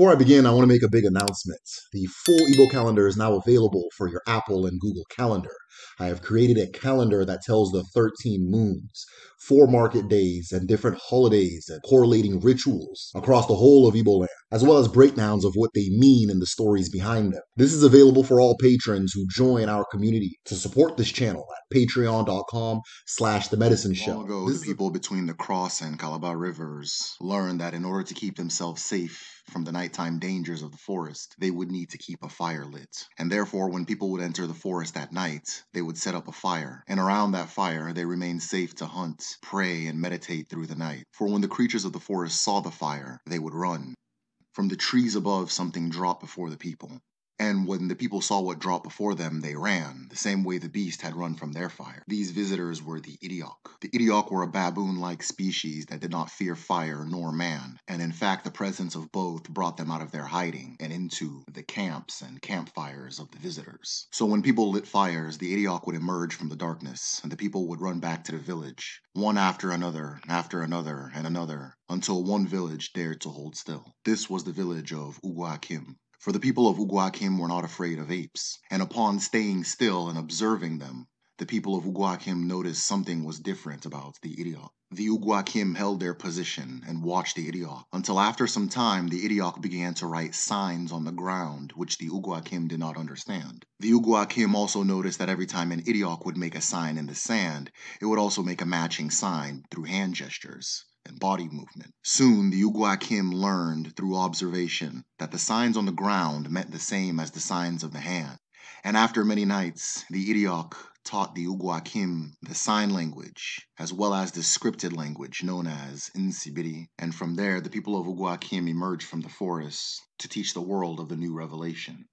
Before I begin, I want to make a big announcement. The full Igbo calendar is now available for your Apple and Google calendar. I have created a calendar that tells the 13 moons, 4 market days, and different holidays and correlating rituals across the whole of Igboland, as well as breakdowns of what they mean and the stories behind them. This is available for all patrons who join our community. To support this channel at patreon.com/themedicineshow. Long ago, the people between the Cross and Calabar rivers learned that in order to keep themselves safe from the nighttime dangers of the forest, they would need to keep a fire lit. And therefore, when people would enter the forest at night, they would set up a fire. And around that fire, they remained safe to hunt, pray, and meditate through the night. For when the creatures of the forest saw the fire, they would run. From the trees above, something dropped before the people. And when the people saw what dropped before them, they ran, the same way the beast had run from their fire. These visitors were the Idiok. The Idiok were a baboon-like species that did not fear fire nor man, and in fact the presence of both brought them out of their hiding and into the camps and campfires of the visitors. So when people lit fires, the Idiok would emerge from the darkness, and the people would run back to the village, one after another, and another, until one village dared to hold still. This was the village of Uguakim. For the people of Uguakim were not afraid of apes, and upon staying still and observing them, the people of Uguakim noticed something was different about the Idiok. The Uguakim held their position and watched the Idiok, until after some time the Idiok began to write signs on the ground which the Uguakim did not understand. The Uguakim also noticed that every time an Idiok would make a sign in the sand, it would also make a matching sign through hand gestures and body movement. Soon, the Uguakim learned through observation that the signs on the ground meant the same as the signs of the hand. And after many nights, the Idiok taught the Uguakim the sign language, as well as the scripted language known as Nsibidi. And from there, the people of Uguakim emerged from the forest to teach the world of the new revelation.